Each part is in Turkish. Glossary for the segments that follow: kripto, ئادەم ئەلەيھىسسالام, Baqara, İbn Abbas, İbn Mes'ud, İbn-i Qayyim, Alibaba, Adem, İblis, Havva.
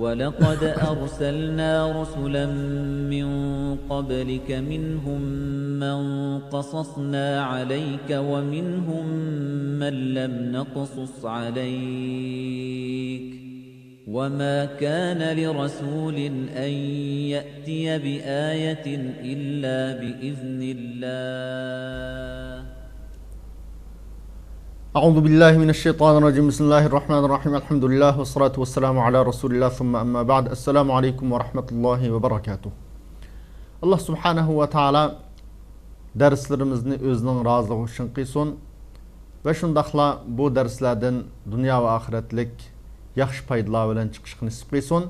وَلَقَدْ أَرْسَلْنَا رُسُلًا مِّن قَبْلِكَ مِنْهُمْ مَنْ قَصَصْنَا عَلَيْكَ وَمِنْهُمْ مَنْ لَمْ نَقْصُصْ عَلَيْكَ وَمَا كَانَ لِرَسُولٍ أَنْ يَأْتِيَ بِآيَةٍ إِلَّا بِإِذْنِ اللَّهِ أعوذ بالله من الشيطان الرجيم بسم الله الرحمن الرحيم الحمد لله والصلاة والسلام على رسول الله ثم أما بعد السلام عليكم ورحمة الله وبركاته الله سبحانه وتعالى derslerimizni özünün razılığı için kıysun ve şundakla bu derslerden dünya ve ahiretlik yaxşı paydalar bilen çıkışını kıysun.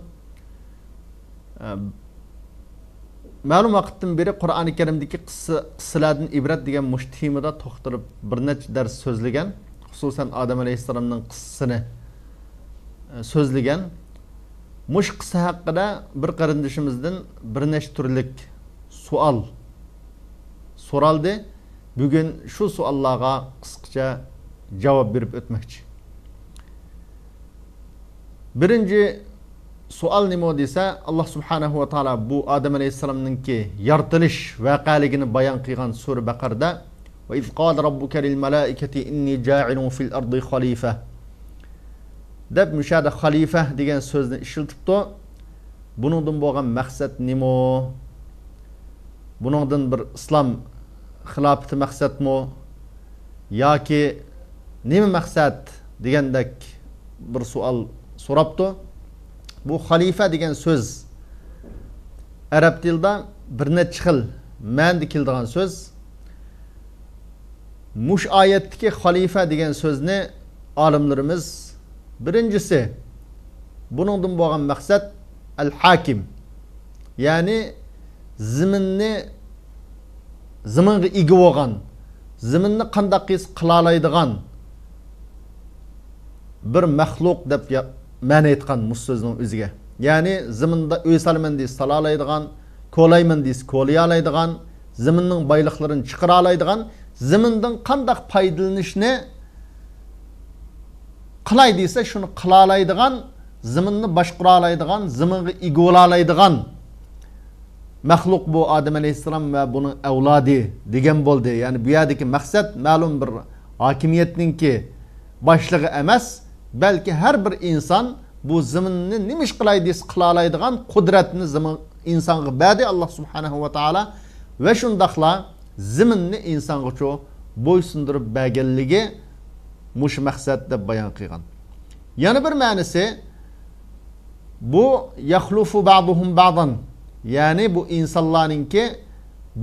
Ma'lum vaqtdan beri Qur'oni Karimdagi qissalardan ibrat degan mushtimida to'xtirib bir nechta dars so'zlagan, xususan Adam alayhissalomning qissasini so'zlagan. Mush qissa haqida bir qarindishimizdan bir nechta turlik savol so'raldi. Bugun shu savollarga qisqacha javob berib o'tmoqchi. Birinchi sual nima desa, Allah subhanahu wa taala bu Adem aleyhisselam'ninki yaratılış vaqaligini bayan qilgan sura Baqarada ve iz qala rabbuka lil malaikati inni ja'ilun fil ardi khalifa deb müşahada khalifa degan so'zni ishlatibdi. Buningdan bo'lgan maqsad nima? Buningdan bir islom xilofati maqsadmi yoki nima maqsad degandek bir sual so'rabdi. Bu xalifa degan söz Arap dilde bir neçe xil ma'noda keladigan söz. Mush oyatdagi xalifa degan sözni olimlarimiz birincisi buningdan bo'lgan maqsad al-hakim. Yani ziminga ega bo'lgan, ziminni qanday qila oladigan bir mahluq deb ma'na aytgan bu so'zning o'ziga. Ya'ni zaminda o'ysalman deysiz, sala oladigan, ko'layman deysiz, ko'lay oladigan, zaminning boyliqlarini chiqara oladigan, zamindan qanday foydalanishni qilay desa shuni qila oladigan, zaminni boshqara oladigan, zaminga ega bo'la oladigan mahluq bu Adam alayhissalom va buning avlodi degan bo'ldi. Ya'ni bu yerdagi maqsad ma'lum bir hokimiyatningki boshlig'i emas, belki her bir insan bu zimni nimish qilaydiz qila oladigan qudratni insonga berdi Allah subhanahu va taala ve shundaqla zimni insonga cho bo'ysundirib berganligi mush maqsadda bayon qilgan. Yana bir ma'nosi bu yaxlufu ba'duhum ba'dan. Yani bu insonlarningki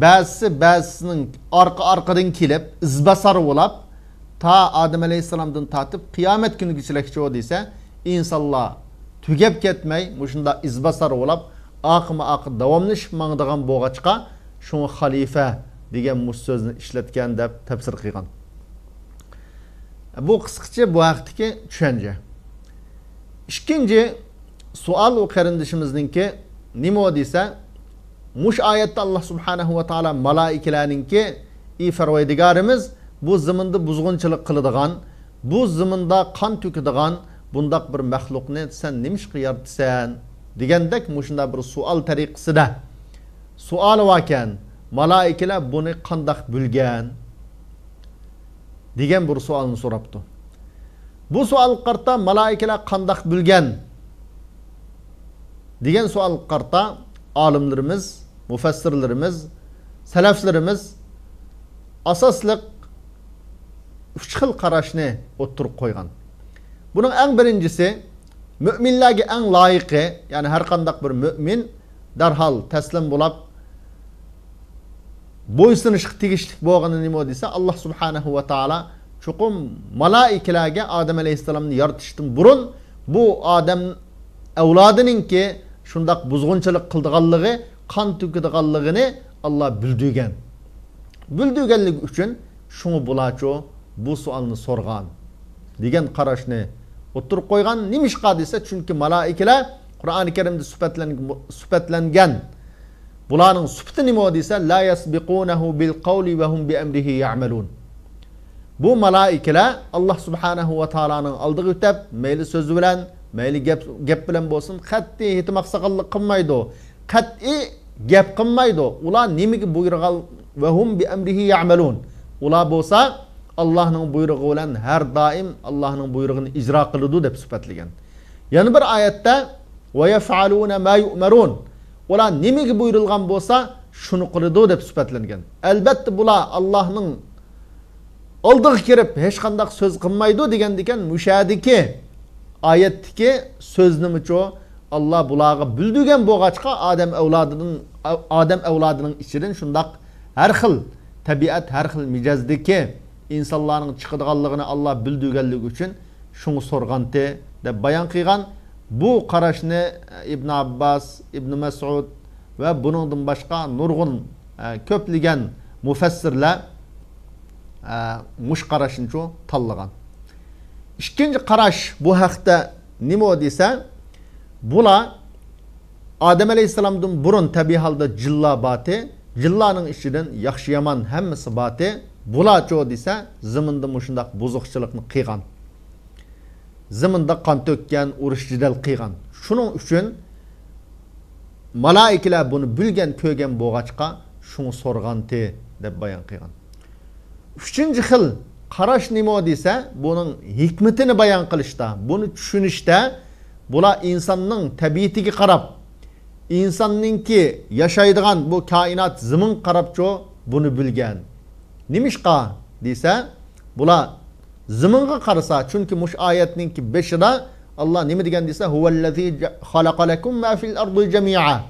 ba'zisi ba'zisining orqa-orqadan kelib, izbasar bo'lib ta Adem Aleyhisselam'dan tatib kıyamet günü geçilekçi olduysa insanlar tügep ketmey, muşunda izbasar olup akıma akı davamlış mağdağın boğa çıka şunu halife diye muş sözünü işletken de tepsir kıygan. Bu kısıkçı bu haktaki düşünce. İkinci sual o karindişimizdinki nima olduysa muş ayette Allah subhanahu ve taala malaikeleninki ifervaydigarimiz bu ziminde buzgunçılık kılıdığan, bu ziminde kan tüküdüğan, bundak bir mahluk ne sen neymiş ki yaratsan degendek muşunda bir sual tariqisi de. Sual varken, malaikeler bunu kandak bülgen degen bir sualını soraptı. Bu sual karta malaikeler kandak bülgen degen sual karta alimlerimiz, müfessirlerimiz, seleflerimiz asaslık 3 xil qarashni o'ttirib qo'ygan. Buning eng birinchisi mu'minlarga eng loyiqi, yani har qanday bir mu'min darhol taslim bo'lib bo'ysunishga tegishli bo'lgani nima desa, Allah subhanahu va taala chuqum malaikalarga Adam alayhissalomni yaratishdan burun bu Adam avlodiningki shundoq buzg'unchilik qildiganligi, qon to'kidiganligini Allah bildirgan. Bildirganligi uchun shuni bulacho bu sualını sorgan degan qarashni o'tirib qo'ygan. Nimishqa desa, chunki malaikalar Qur'oni Karimda sifatlangan bularning sifati nima desa, la yasbiqunahu bil qawli wa hum bi amrihi ya'malun. Bu malaikalar Allah subhanahu va taolaning oldiga o'tib, mayli so'zi bilan, Meyli gep bilen bolsun, qat'i hitimak sakallık kılmaydı o. Qat'i gep kılmaydı o. Ula nimiki buyruğal ve hum bi emrihi ya'melun. Ula bolsa Allah'ın buyruğu olan her daim Allah'ın buyruğunu icra kılıdı deyip süpetligen. Yani bir ayette وَيَفْعَلُونَ مَا يُؤْمَرُونَ Ula nimiki buyurulgan bolsa şunu kılıdı deyip süpetligen. Elbette bula Allah'ın aldığı kirip hiç kandak söz kılmaydı degen diken müşahedeki ayetteki sözünü çoğu Allah bulağı büldügen boğaçka Adem evladının içirin şundak her hıl tabiat her hıl micazdeki insanların çıkıdığallığını Allah büldügenlik için şunu sorgantı de bayan kıygan bu karışını İbn Abbas, İbn Mes'ud ve bunun başka nurgun köpligen müfessirle muş karışın çoğu tallıgan. İkinci karaş bu hakta nimo dese bula Adem Aleyhisselam'dan burun tabi halda cilla batı cillanın işinden yakşı yaman hemmisi batı bula çoğu dese zımında muşundak bozukçılıkını kıygan zımında kan tökken uruş cidel kıygan şunun üçün malaikiler bunu bülgen köygen boğaçka şunu sorgan de bayan kıygan. Üçüncü hıl karaş nimo dese bunun hikmetini bayan kılışta, bunu düşünüşte bula insanın tabiatiki karab, insanın ki yaşaydıgan bu kainat zımın karabço bunu bilgen. Nimişka dese bula zımınga karısa çünkü muş ayetinin ki beşira Allah nimi degen dese huvellezî halakalekum ma fil ardı cemî'a.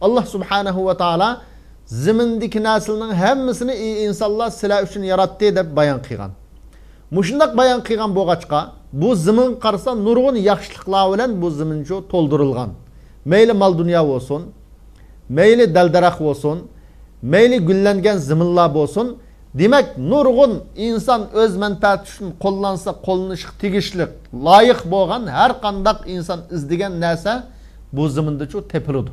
Allah subhanahu ve taala zimindeki neslinin hemmisini iyi insanlar silah üçün yarattığı da bayan kıygan. Muşundak bayan kıygan boğaçka, bu zimin karsa nurgun yakışlıkla olan bu ziminci toldurulgan. Meyli mal dünya olsun, meyli deldarak olsun, meyli güllengen ziminler olsun. Demek nurgun insan öz menfaat üçün kollansa kolunuşuk, tigişlik, layık boğan her kandak insan izdigen nese bu ziminci tepiludu.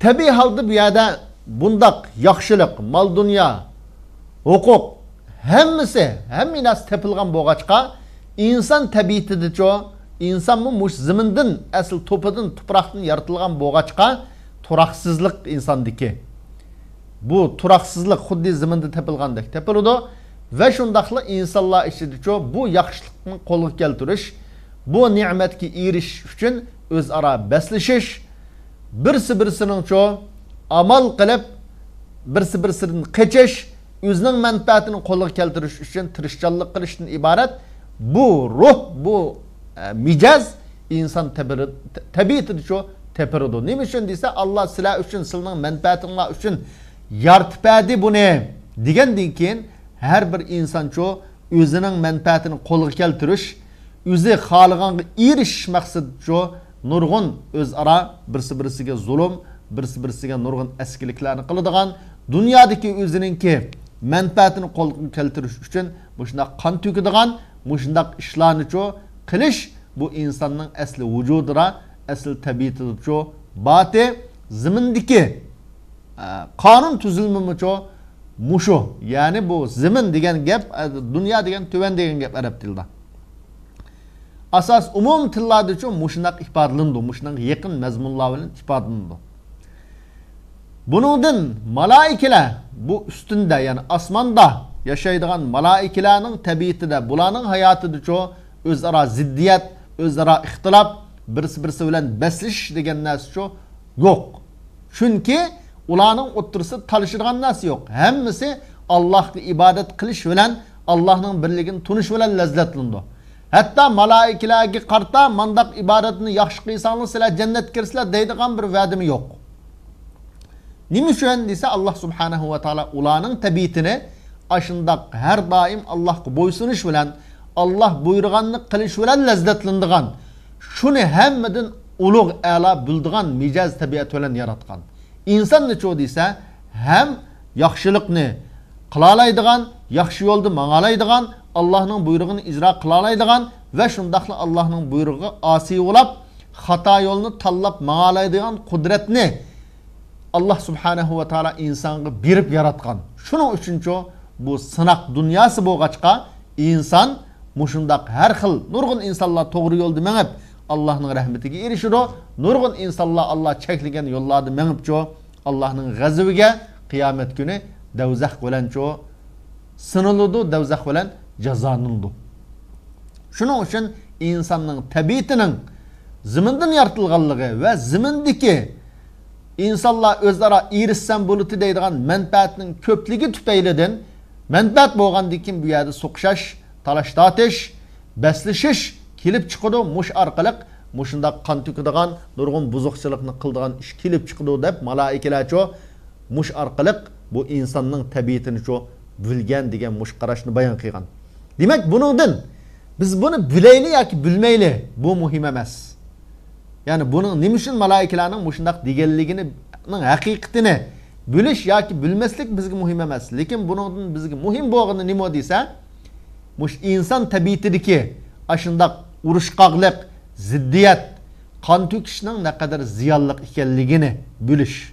Tabi halde bir yerde bundak yakşılık, mal dünya, hukuk hemmisi hem inas tepilgan boğaçka insan tabiatidir çoğu insan mı muş zimindin asıl topadın topraktın yaratılgan boğaçka turaksızlık insandaki bu turaksızlık huddi zimindin tepilgandaki tepiludu ve şundaklı insanlar işidir çoğu bu yakşılıkın kolu keltürüş bu nimetki iriş için öz ara beslişiş birisi birisinin çoğu amal kılıp birisi birisinin kaçış özünün menfaatini kolluğa keltiriş için tırışçallık kılışın ibaret bu ruh bu micaz insan tabiatidir çoğu tepiridu. Neyim için deyse Allah silah üçün silinin menfaatini üçün yartıp edi bu ne? Degen deyken her bir insan çoğu özünün menfaatini kolluğa keltiriş özü halıgan iriş maksadı çoğu nurgun öz ara birisi birisige zulüm, birisi birisige nurgun eskiliklerini kılıdığan dünyadaki özününki menfaatini kol keltiriş için muşundak kan tüküdüğen, muşundak işlerini çoğu kılış bu insanın esli vücudura, esli tabiatidir çoğu batı zimindeki kanun tüzülümü çoğu muşu yani bu zimin degen gep, dünya degen tüven degen gep Arap dilda. Asas umum tilladi üçün muşundak ihbarlındı, muşundak yakın mezmunlavinin ihbarlındı. Bunudun malaikiler bu üstünde yani asmanda yaşaydıgan malaikilerin tabiati de bulanın hayatıdır çoğu özara ziddiyet, özara ihtilap, birisi bilen besliş degen nesi çoğu yok. Çünkü ulanın otursa talışırgan nesi yok. Hemisi Allah'ın ibadet kılış bilen Allah'ın birliğini tunuş bilen lezzetlindir. Hatta malaikilerki karta mandak ibadetini yakşı kıysanlı sile cennet kirsiyle deydiğen bir vadimi yok. Nimişen ise Allah subhanahu ve taala ulanın tabiatini aşındak her daim Allah'a boysunuş bilen, Allah buyurganını kılış bilen lezzetlendiğen, şunu hemmedin uluğ ala bildiğen micaz tabiat olan yaratkan. İnsan ne çoğu ise hem yakşılıkını kılalaydıgan, yakşı yoldu manalaydıgan, Allah'ın buyruğunu icra kılalaydıgan ve şundakla Allah'ın buyruğu asi olup, hata yolunu tallap manalaydıgan kudretini Allah subhanahu ve taala insanı birip yaratkan. Şunun üçüncü bu sınak dünyası boğaçka insan Muşundaq her xil nurgun insanlar doğru yolda menip Allah'ın rahmetiga erişir o. Nurgun insanlar Allah çekilgen yollarda menip çoğu Allah'ın gazıviga kıyamet günü devzak olan çoğu sınırlıdu, devzak olan cazanındu. Şunun için insanın tabiatının zimindin yaratılganlığı ve zimindeki insanlar özlara irissem bulutu deydiğen menfaatinin köplüğü tüpeyledin. Menfaat boğan dikim bu yerde sokşaş, talaş tatış, beslişiş, kilip çıkıdı, muş arkalık, muşunda kan tüküdüğen, nurgun buzukçılıkını kıldığan iş kilip çıkıdı deyip, malaikeler çoğu, muş arkalık bu insanın tabiatini çoğu bülgen diye muş karışını bayan kıygan. Demek bunu din, biz bunu bileyli ya ki bilmeyli, bu muhim emez. Yani bunun nimişin malaikelerinin muşundak digerliğinin hakikatini biliş ya ki bilmeslik bizgi muhim emez. Lekin bunun bizgi muhim boğunu nima odiysa, muş insan tabiatidiki aşındak uruşqaqlık, ziddiyet, kan tüküşünün ne kadar ziyallık ekenligini biliş.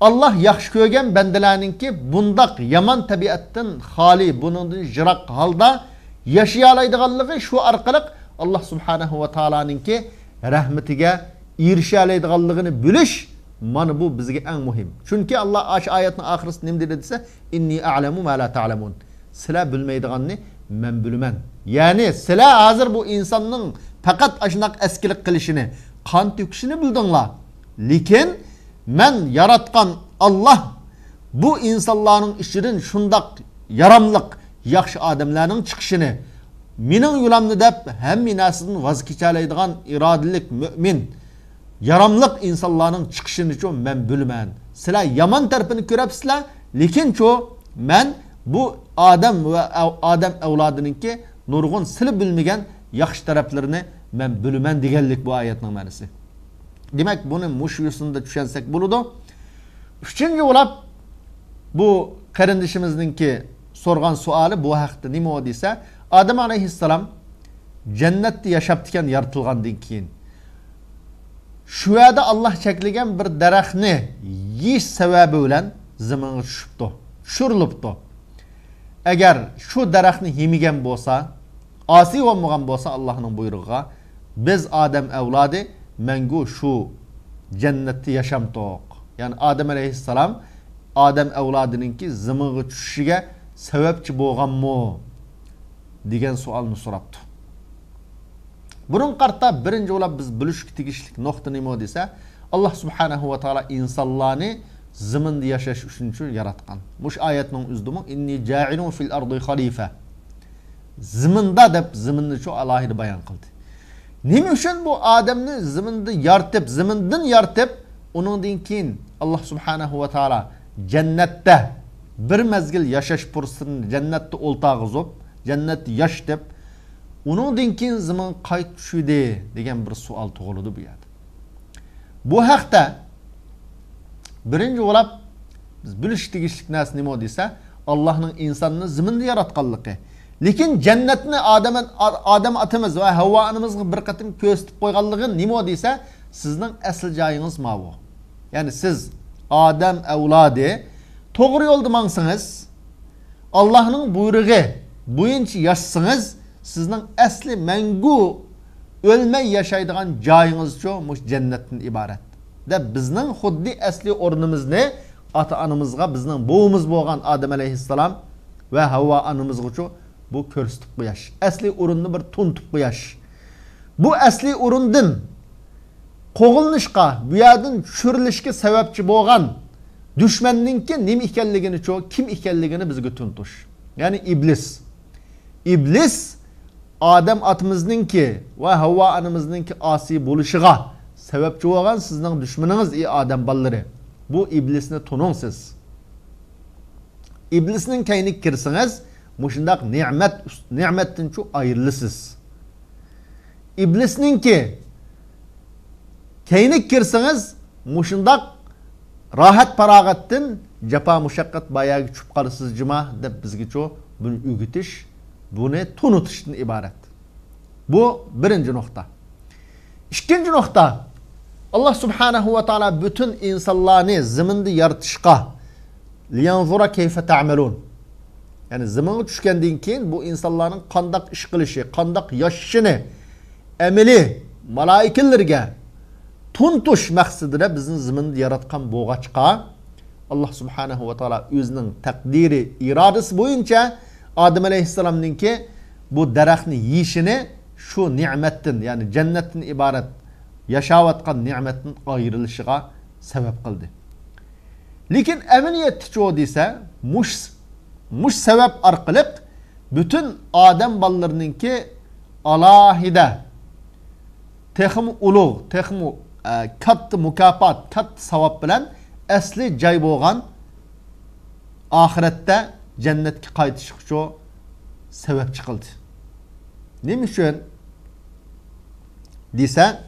Allah yaxşı ko'rgan bendilerininki bundak yaman tabiattan hali, bunun jirak halda yaşayalaydıganlığı şu arkalık Allah subhanahu ve taala'ninki rahmetige erişalaydıganlığını biliş, mana bu bizge en muhim. Çünkü Allah ayetinin ahirisini nima dediysa, inni a'lemu ma la ta'lemun. Sila bilmeydiganni men bilmen. Yani sila hazır bu insanın fakat aşındak eskilik kılışını, kan töküşini bildinla. Lekin men yaratkan Allah bu insanların işinin şundak yaramlık, yaxşı adamların çıkışını minin yulamını dep hem minasının vazgeçeleydiğen iradilik mümin yaramlık insanların çıkışını çoğu men bilmen. Sila yaman tarafını körep sila, lekin çoğu men bu Adem ve Adem evladının ki nurgun silip bilmegen yaxşı taraflarını men bilmen digerlik bu ayet numarası. Demek bunun muşyusunda düşensek buludu. Üçüncü olarak bu karindişimizinki sorgan suali bu haqda nima odiysa, Adem aleyhisselam cennette yaşaptiken yaratılgandan keyin şüada Allah çekilgen bir daraxtni yiş sebebi olan ziminga tushibdi, tushirlibdi. Eğer şu daraxtni yemigen bolsa, asi olmagan bolsa Allah'ın buyrug'iga biz Adem evladı mengu şu cennette yaşamtok. Yani Adem aleyhisselam Adem evladınınki ziminga tushishiga sebepçi boğanmı digen sualını soraptı. Bunun kartta birinci olarak biz bölüşük tigişlik nokta nima odiysa, Allah subhanahu ve taala insanlarını ziminde yaşaş üçüncü yaratkan. Muş ayetinin üzdümün inni ca'ilun fil ardi halife. Ziminde dep ziminde çoğu Allah'ı bayan kıldı. Nima üçün bu Adem'ni ziminde yartıp, ziminden yartıp onun dinkin Allah subhanahu ve taala cennette bir mezgil yaşaş fırsatını cennette oltağı zop, cennette yaş dep, onun dinkin zaman kayıt düşüydü degen bir sual tuğuludu bu yerde. Bu haqda birinci olarak biz biliştik işlik nesi nima odiysa Allah'ın insanını ziminde yaratkallıqı. Lekin cennetini Adem atımız ve Havva anımızın bir katım köstüp koygallığı nima odiysa sizden asıl cayınız mavu. Yani siz Adem evladı doğru yolda mansınız, Allah'ın buyruğu boyunca yaşsınız, sizden asli mengu ölme yaşaydıgan cayınız çoğumuş cennetin ibaret. De bizden huddi asli ornumuz ne? Ata anımızga bizden boğumuz boğan Adem aleyhisselam ve Havva anımızga çoğu bu körstük bu yaş. Asli urunlu bir tuntuk bu yaş. Bu asli urundun koğulnuşka, büyadın çürülüşki sebepçi boğan düşmanınki nim ikelligini çoğu, kim ikelligini bizge tuntuş. Yani iblis. İblis, Adem atımızınki ve Havva anımızınki asi buluşuğa sebepçi olan sizden düşmanınız iyi Adem balları. Bu iblisini tunun siz. İblisinin kaynik kirsiniz, muşundak ni'mettin çoğu ayrılısız. İblisininki kaynik kirsiniz, muşundak rahat parağattin, cepa muşakkat bayağı çupkarısız cima de bizgi çoğu bunu ügütüş, bunu tunutuşun ibaret. Bu birinci nokta. İkinci nokta, Allah subhanahu ve taala bütün insanlarını ziminde yaratışka liyanzura keyfe ta'melun. Yani zamanı düşkenden keyin bu insanların kandak iş kılışı, kandak yaşını, emeli, malaikillerge tuntuş maksadıyla bizim zamanı yaratkan boğaçka Allah subhanahu ve taala özünün takdiri, iradesi boyunca Adem aleyhisselam'ın ki bu daraxtni yeyishini şu nimettin yani cennetin ibaret yaşayotgan nimettin ayrılışıga sebep kıldı. Lekin emniyet çoğu dese muş sebep arkalık bütün Adem ballarının ki alahide texmi ulug, texmi kattı mükafat, kattı savap bilen esli cay boğan ahirette cennetki qaytış çoğu sebep çıkıldı. Ne için? Dese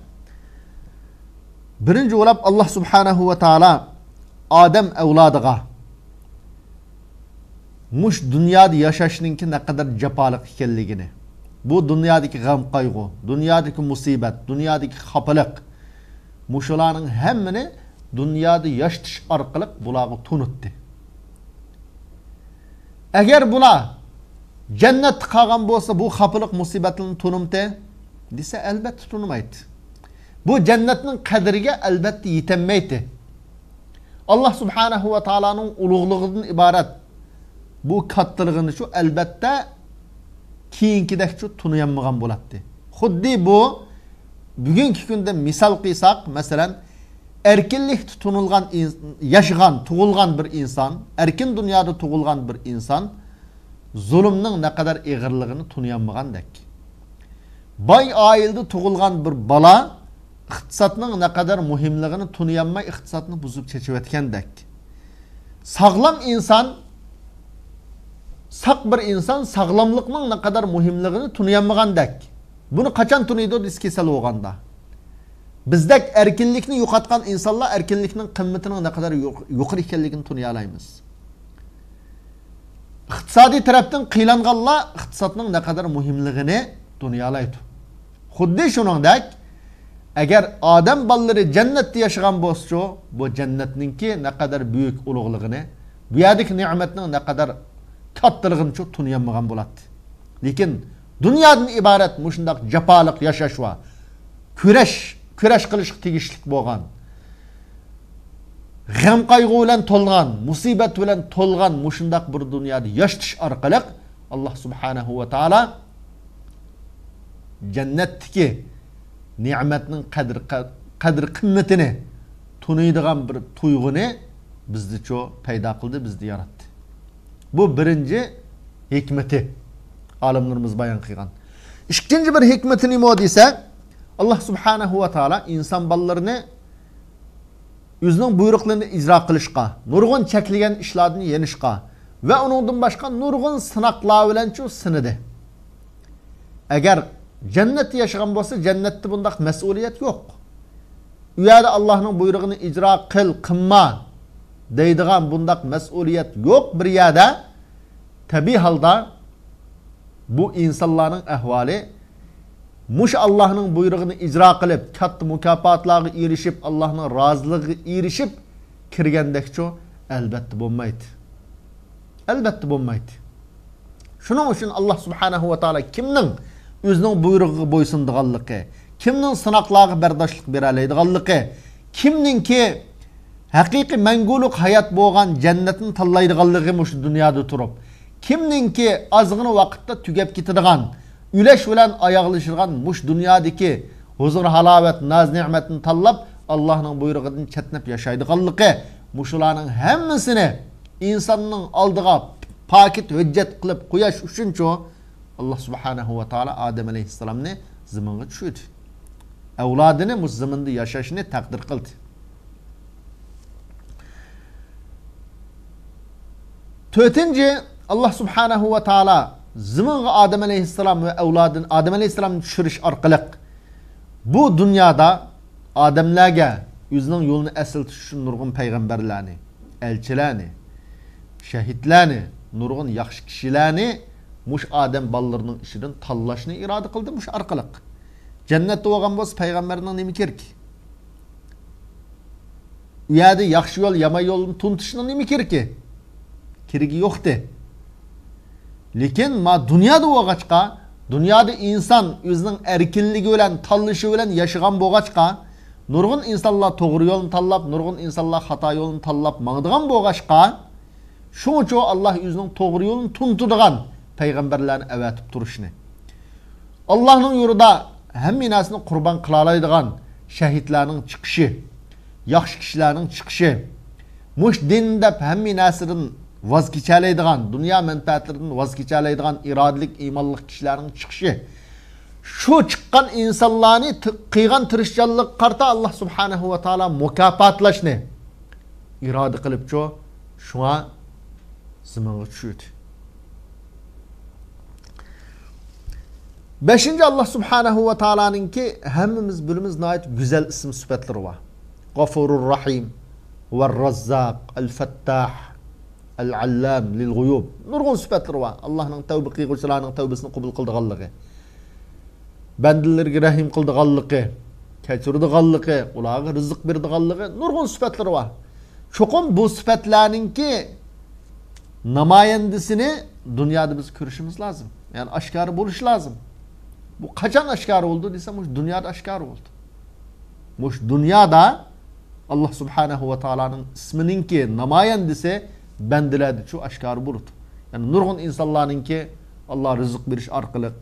birinci olarak Allah subhanahu ve taala Adem evladığa muş dünyada yaşayışınınki ne kadar cepalık kelligini, bu dünyadaki gam kaygı, dünyadaki musibet, dünyadaki hapalık muşularının hemini dünyada yaşatış arkalık bulağı tunutti. Eğer buna cennet kalan bolsa bu hapalık musibetini tunumte dese elbette tunmaydı. Bu cennetin kadirge elbette yetenmeydi. Allah subhanahu ve taala'nın ulug'luğundan ibaret bu katlılığını şu elbette kiyinkidek şu tunuyanmıgan bulattı. Xuddi bu bugünkü günde misal kıysak mesela erkinlik tutunulgan, yaşayan, tuğulgan bir insan, erkin dünyada tuğulgan bir insan zulümnün ne kadar iğirliğini tunuyanmıgan dek. Bay ailede tuğulgan bir bala İqtisatının ne kadar muhimliğini tunuyanma iqtisatını buzup çeçivetken dek. Sağlam insan, sak bir insan sağlamlıkının ne kadar muhimliğini tunuyanmıgan dek. Bunu kaçan tunuydu diskisel oğanda. Bizdek erkinlikini yukatkan insanlar erkinlikinin kıymetinin ne kadar yukarı kellikini tunuyalayımız. İqtisadi taraftan kıylanganla iqtisatının ne kadar muhimliğini tunuyalaydı. Xuddi şunun dek, eğer Adem balları cennette yaşayan bozcu, bu cennetinki ne kadar büyük ulug'luğunu, bu yerdeki nimetinin ne kadar tatlılığını çok tunuyanmıgan bulattı. Lekin dünyadan ibaret muşundak cepalık yaşaş var. Küreş kılışık tegişlik boğan, gem kaygı ile tolgan, musibet ile tolgan muşundak bir dünyada yaşatış arkalık Allah subhanahu ve taala cennetteki nimetinin kadr kıymetini tunuyduğun bir tuygunu bizde çok payda kıldı, bizde yarattı. Bu birinci hikmeti alimlerimiz bayan kıygan. İkinci bir hikmetini mod ise Allah subhanahu ve taala insan ballarını yüzünün buyruklarını icra kılışka, nurgun çekilgen işlerini yenişka ve onundan başka nurgun sınakla ölen çok sınıdı. Eğer cennette yaşayan bolsa cennette bundak mesuliyet yok. Üyede Allah'ın buyruğunu icra kıl, kınma deydiğen bundak mesuliyet yok bir yerde. Tabi halda bu insanların ehvali muş Allah'ın buyruğunu icra kılıp, kattı mükafatlarına erişip, Allah'ın razılığına erişip kirgendek çoğu elbette bulmaydı. Elbette bulmaydı. Şunun için Allah subhanahu ve taala kimnin özünün buyruğu boysunduğallıqı, kimnin sınaqlağı berdaşlıq beraleydiğallıqı, kimnin ki haqiqi menguluk hayat boğan cennetini tallaydiğallıqı şu dünyada turup, kimnin ki azğını vakitte tügep getirdiğen, üleş ulan ayağılışırgan muş dünyadaki huzur halavet, naz nimetini tallap, Allah'ın buyruğundan çetnep yaşaydiğallıqı, muşulanın hemmisini insanın aldığı paket hüccet kılıp kuyaş üçüncü Allah subhanahu ve taala Adem aleyhisselam'ın zımını düşürdü. Evladını muzzımında yaşayışını takdir kıldı. Tötinci Allah subhanahu ve taala zımını Adem aleyhisselam ve evladını Adem aleyhisselam'ın düşürüş arkalık bu dünyada Ademlerge yüzünün yolunu esiltişin nurgun peygamberlerini, elçilerini, şehitlerini, nurgun yakşı kişilerini muş Adem ballarının işinin tallaşını irade kıldı muş arkalık. Cennette oğan boz peygamberinin nemi kirk? Üyede yakşı yol, yama yolun tuntuşunun nemi kirki? Kirgi yoktu. Lekin ma dünyada olğaçqa, dünyada insan özünün erkinligi bilen, tanlışı bilen yaşagan bolğaçqa, nurgun insanlar toğru yolunu tanlap, nurgun insanlar hata yolunu tanlap mağdığan bolğaçqa, şoňço Allah özünün toğru yolunu tunturğan peygamberlerini äwätip turuşny. Allah'ın yurda hemminasını kurban kılalaydıgan şehitlerinin çıkışı, yaxşı kişilerin çıkışı, muş dindep hemminasının vazgeçeleydiğen, dünya menfaatlerinin vazgeçeleydiğen iradelik, imanlık kişilerin çıkışı. Şu çıkan insanlarını kıygan tırışçallık karta Allah subhanehu ve teala mukafatlaşını irade kılıp çoğu şuna zımını çüydü. 5. Allah subhanehu ve teala'nın ki hemimiz bölümümüzün ait güzel isim süpetleri var. Gafurur Rahim Ve'r-Razzaq El-Fettah El-Allam Lil-Guyub nurgun süpetleri var. Allah'ın tevbiki gülçalarının tevbesini kubul kıldığallığı, bendilerge rahim kıldığallığı, keçirdiğallığı, ulağı rızık birdiğallığı nurgun süpetleri var. Çokun bu süpetlerinin ki namayendisini dünyada biz görüşümüz lazım. Yani aşkarı buluş lazım. Bu kaçan aşkarı oldu desem dünyada aşkarı oldu. Muş dünyada Allah subhanehu ve teala'nın isminin ki namayendisi bendilerdi şu aşkarı burut. Yani nurgun insanların ki Allah rızık bir iş arkalık,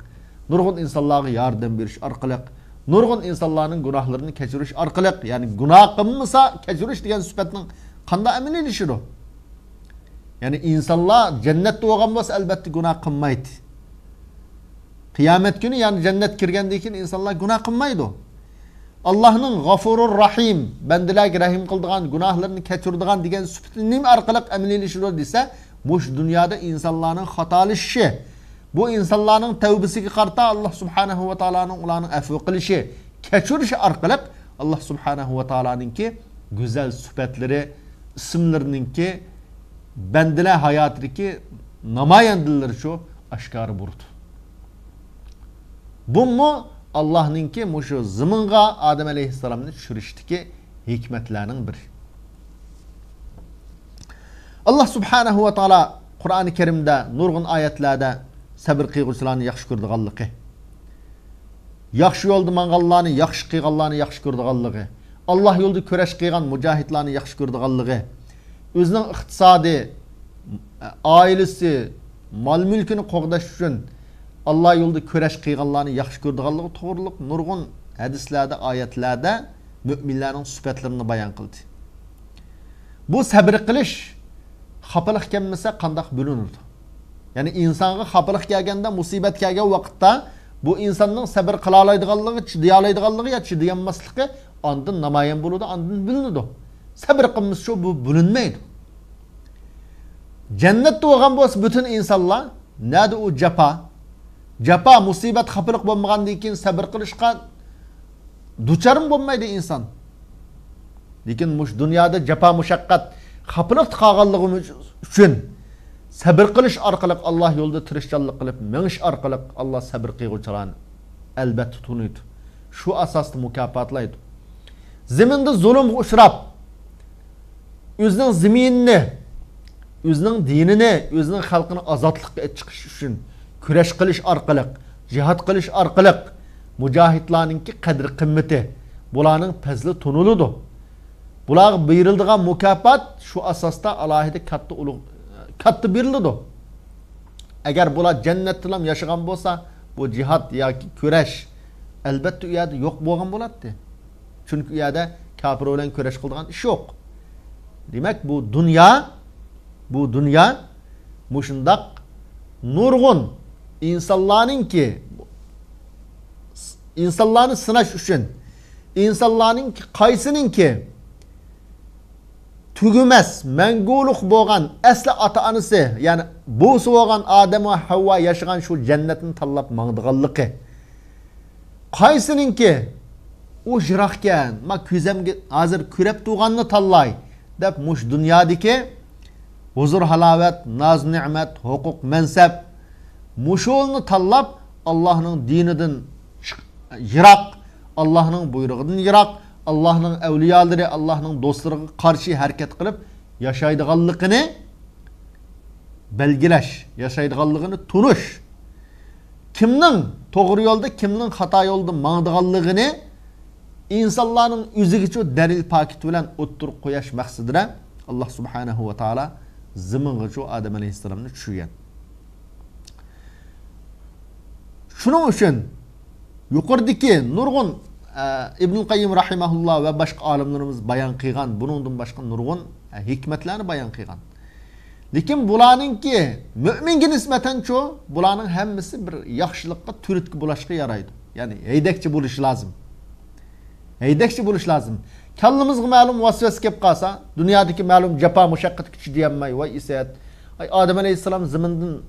nurgun insanlara yardım bir iş arkalık, nurgun insanların günahlarını keçiriş arkalık. Yani günah kımmısa keçiriş diyen sübetinin kanda emin ilişir o. Yani insanlar cennette oğanması elbette günah kımmaydı. Kıyamet günü yani cennet kirgendikin insanlar günah kımmaydı o. Allah'ın gafurur rahim, bendilerge rahim kıldığan, günahlarını keçirdiğen digen süpetinin arkalık eminleşiyor ise, bu dünyada insanların hatalı işi, bu insanların tevbisiki karta Allah subhanehu ve teala'nın ulanın efvekilişi, keçirişi arkalık Allah subhanehu ve teala'nın ki güzel süpetleri, isimlerinin ki bendiler hayatı ki namayendiler şu aşkarı burdu. Bu mu? Allah'ın ki muşu zımınğa Adem Aleyhisselam'ın çürüşteki hikmetlerinin bir. Allah Subhanehu ve Teala Kur'an-ı Kerim'de nurgun ayetlerde sabır kıyğusularını yakşı kurduğallıqı, yakşı yoldu mangallarını yakşı kıyğallarını yakşı kurduğallıqı, Allah yoldu köreş kıyğan mücahitlerini yakşı kurduğallıqı, özünün iktisadi, ailesi, mal mülkünü qoğdaş üçün Allah yolda köreş kıyğanlarını yakşı gördüğallığı doğruluk nurgun hadislerde, ayetlerde müminlerin süpetlerini bayan kıldı. Bu sabır kılış hapalık gelmese kandak bölünürdü. Yani insanı hapalık gelgende, musibet gelgen vakitte bu insanın sabır kılalaydıqallığı, çidiyalaydıqallığı ya çidiyanmaslığı andın namayen buludu, andın bölünürdü. Sabır kılmış şu bu bölünmeydi. Cennette oğan boz bütün insanlar nerede o cepa? Cepa, musibet, kapılık bulmağın deyken sabır kılışkan duçarım bulmaydı insan. Lekin dünyada cepa, muşakkat, kapılık tıkağallığı üçün sabır kılış arkalık Allah yolda tırışçallık kılıp, menş arkalık Allah sabır kıyğuçaran elbet tutunuydu. Şu asaslı mükafatlaydı. Zeminde zulüm uşrap, özünün zeminini, özünün dinini, özünün halkını azatlık çıkış üçün küreş kılış arkalık, cihat kılış arkalık, mücahitlaninki kadri kımmeti, bulanın pezli tunuludu. Bular buyurulduğun mükafat şu asasta alahide kattı buyuruldu. Eğer bula cennettilam yaşayan bolsa, bu cihat ya ki küreş elbette üyede yok boğan bulattı. Çünkü üyede kafir olan küreş kıldığın iş yok. Demek bu dünya muşundak nurgun insanların ki insanların sınaş üçün insanların ki kaysının ki tügümez menguluk boğan esli ata anısı yani bu soğan Adem ve Havva yaşayan şu cennetin tallap mağdıqallıqı kaysının ki o jıraqken ma küzemge hazır kürep tuğanını tallay dep muş dünyadaki huzur halavet naz nimet hukuk mensep muşulunu tallap Allah'ın diniden yırak, Allah'ın buyruğundan yırak, Allah'ın evliyaları, Allah'ın dostlarına karşı hareket kılıp yaşaydıqallıqını belgileş, yaşaydıqallığını tunuş. Kimnin doğru yolda, kimnin hata yolda mağdıqallığını insanların üzügücü delil paketi bilen otur koyaş məqsidine Allah subhanahu ve taala zımınğıcı Adem Aleyhisselam'ını düşürgen. Şunun için yukarıdaki nurgun İbn-i Qayyim rahimahullah ve başka alimlerimiz bayan kıygan, bunun başka nurgun hikmetlerini bayan kıygan. Lekin bulanın ki müminki nismeten çoğu, bulanın hemisi bir yakışılıkta türütkü bulaşkı yaraydı. Yani heydekçi buluş lazım. Heydekçi buluş lazım. Kallımızı malum vasves kep kalsa, dünyadaki malum cepa müşakkat küçü diyenmeyi ve iseyet. Adem Aleyhisselam zımındın,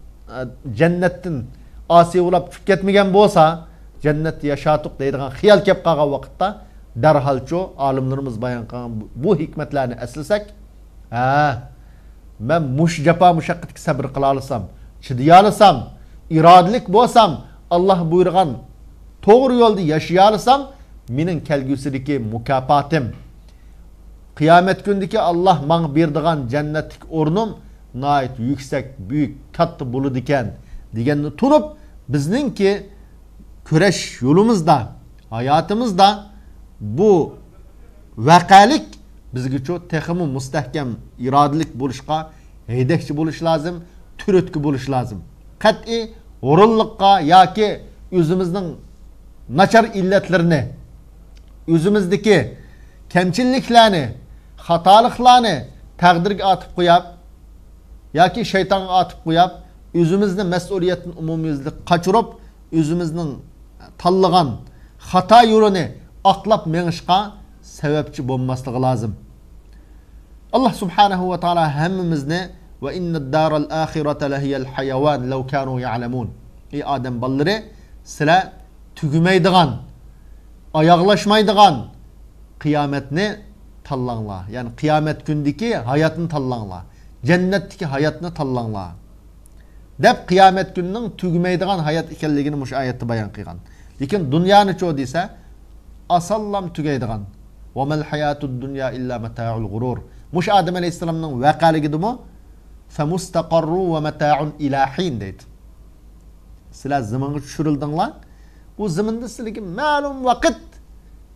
cennettin asi olup tüketmegen bolsa, cennet yaşatık deydiğen hiyal kep kalan vakitte derhal çoğu alimlerimiz bayan kalan bu hikmetlerini esilsek, ben müşcepa müşakkatki sabır kılalısam, çıdiyalısam, iradelik bolsam, Allah buyurgan doğru yolda yaşayalısam, minin kelgüsüdeki mükafatım, kıyamet gündeki Allah bana birdiğen cennetlik ornum, nait yüksek, büyük, tatlı bulu diken, dikenini tutup, bizninki küreş yolumuzda, hayatımızda bu vakalik, bizge çoğu tehimu müstehkem iradelik buluşka, heydekçi buluş lazım, türütkü buluş lazım. Kat'i, orulluqqa ya ki yüzümüzün naçar illetlerini, yüzümüzdeki kemçilliklerini, hatalıklarını takdirge atıp koyab, ya ki şeytan atıp koyab, yüzümüzün mesuliyetin umumiyizlik kaçırıp, yüzümüzün tallıgan hata yolunu aklap menişka, sebepçi bulmaslığı lazım. Allah subhanahu ve taala hemmimizne ve inned daral ahirete lehiyel hayavan lev kanu ya'lemun. Ey Adem balları sıra tügümeydiğen, ayaklaşmaydiğen kıyametini tallanla. Yani kıyamet gündeki hayatını tallanla. Cennetteki hayatını tallanla. Dep kıyamet gününün tügümeydiğen hayat ikelliğini müşayette bayan kıygan. Lekin dünyanın çoğu deyse asallam tügeydiğen. وَمَا الْحَيَاتُ الدُّنْيَا إِلَّا مَتَاعُ الْغُرُورِ Muş Adem Aleyhisselam'ın vekali gidi mu? فَمُسْتَقَرُّوا وَمَتَاعُنْ اِلٰحِينَ deydi. Sıla zımını çürüldün lan. O zımında siliki malum vakit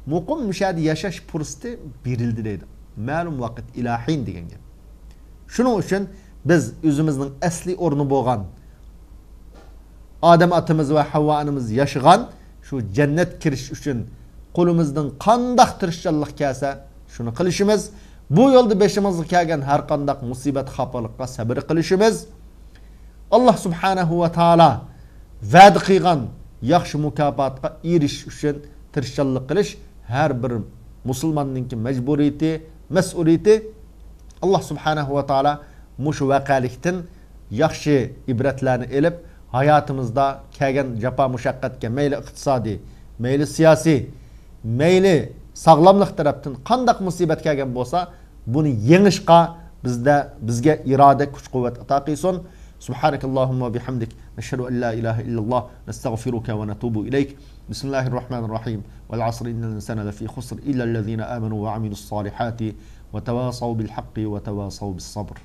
mukum müşahede yaşaş pürsti birildi deydi. Malum vakit ilahin degen gibi. Şunun için biz yüzümüzün esli ornu boğan Adem atımız ve Havva anımız yaşıgan şu cennet kiriş için kolumuzdan kandak tırışçallık kese şunu kılışımız. Bu yolda beşimizlik kagen her kandak musibet hapalıkla sabır kılışımız. Allah subhanahu ve taala vaad kıygan yakşı mukafatka iriş üçün tırışçallık kılış. Her bir musulmanınki mecburiyeti, mesuliyeti Allah subhanahu ve taala muşu vekaliktin yakşı ibretlerini elip hayatımızda kagen cepa muşakkatke meyli iktisadi, meyli siyasi, meyli sağlamlık tarafından kandak musibet kelgen bolsa bunu yenişqa bizge irade kuch kuvvet ata qilsin. Subhanakallahumma bihamdik neşhedü en la ilahe illallah nestağfiruke ve netubu ileyk. Bismillahirrahmanirrahim. Vel asr innel insane lefi husr illellezine amenu ve aminus salihati ve tevasav bil hakki ve tevasav bis sabr.